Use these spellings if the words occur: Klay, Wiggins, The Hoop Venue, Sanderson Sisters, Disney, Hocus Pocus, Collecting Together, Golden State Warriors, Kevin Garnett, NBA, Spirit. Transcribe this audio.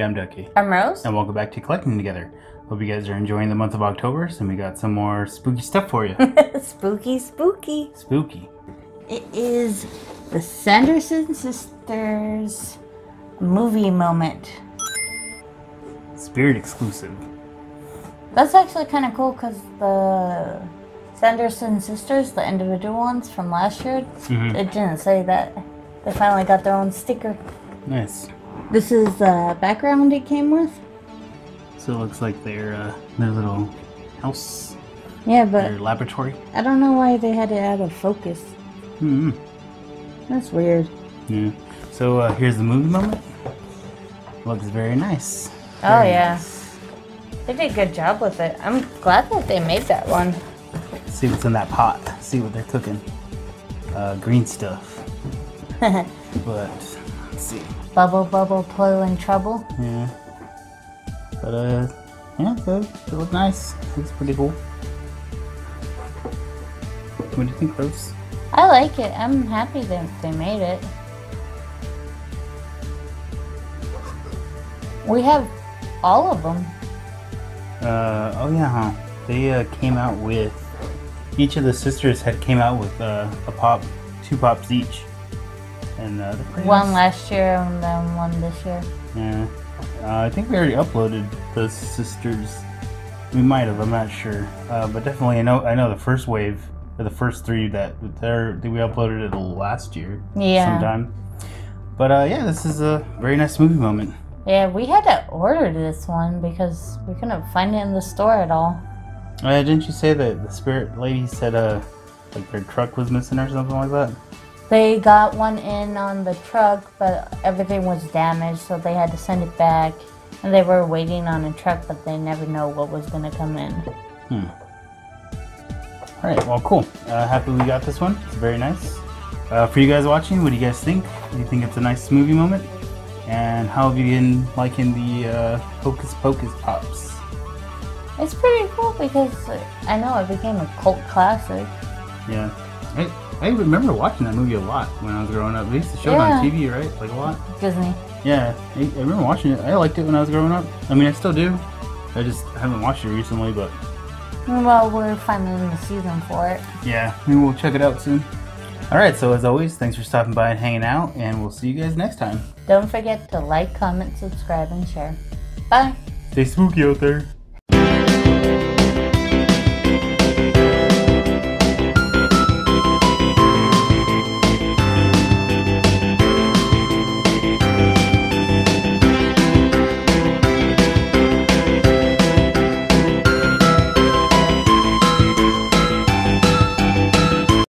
everybody, I'm Ducky. I'm Rose. And welcome back to Collecting Together. Hope you guys are enjoying the month of October, so we got some more spooky stuff for you. Spooky. It is the Sanderson Sisters movie moment. Spirit exclusive. That's actually kind of cool because the Sanderson Sisters, the individual ones from last year, it didn't say that. They finally got their own sticker. Nice. This is the background it came with. So it looks like their little house. Yeah, but their laboratory. I don't know why they had it out of focus. Mm-hmm. That's weird. Yeah. So here's the movie moment. Looks very nice. Very nice. They did a good job with it. I'm glad that they made that one. Let's see what's in that pot. Let's see what they're cooking. Green stuff. But let's see. Bubble, bubble, plow and trouble. Yeah. But, yeah, it looked nice. Looks pretty cool. What do you think, Rose? I like it. I'm happy that they made it. We have all of them. Oh yeah, huh? They came out with, each of the sisters had came out with a pop, two pops each. And one last year and then one this year. Yeah. I think we already uploaded the sisters. We might have, I'm not sure. But definitely, I know the first wave, or the first three that we uploaded it last year. Yeah. Sometime. But yeah, this is a very nice movie moment. Yeah, we had to order this one because we couldn't find it in the store at all. Didn't you say that the spirit lady said like their truck was missing or something like that? They got one in on the truck, but everything was damaged, so they had to send it back. And they were waiting on a truck, but they never know what was going to come in. All right, well, cool. Happy we got this one. It's very nice. For you guys watching, what do you guys think? Do you think it's a nice movie moment? And how have you been liking the Hocus Pocus Pops? It's pretty cool because I know it became a cult classic. Yeah. I remember watching that movie a lot when I was growing up. They used to show it on TV, right? Like a lot? Disney. Yeah, I remember watching it. I liked it when I was growing up. I mean, I still do. I just haven't watched it recently, but... Well, we're finally in the season for it. Yeah, maybe we'll check it out soon. Alright, so as always, thanks for stopping by and hanging out, and we'll see you guys next time. Don't forget to like, comment, subscribe, and share. Bye! Stay spooky out there!